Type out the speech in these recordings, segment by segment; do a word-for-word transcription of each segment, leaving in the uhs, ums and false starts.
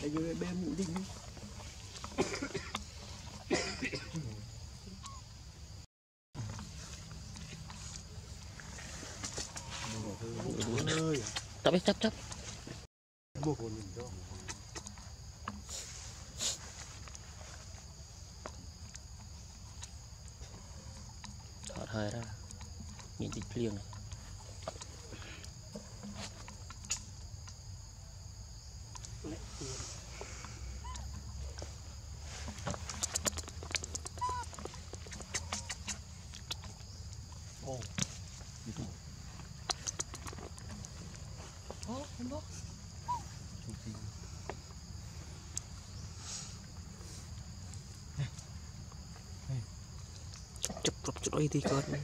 Mấy bây giờ bé mũ đi tập đi, chấp chấp thở hơi ra nhìn tịch liền này. Ôi thì con này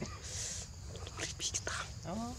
đó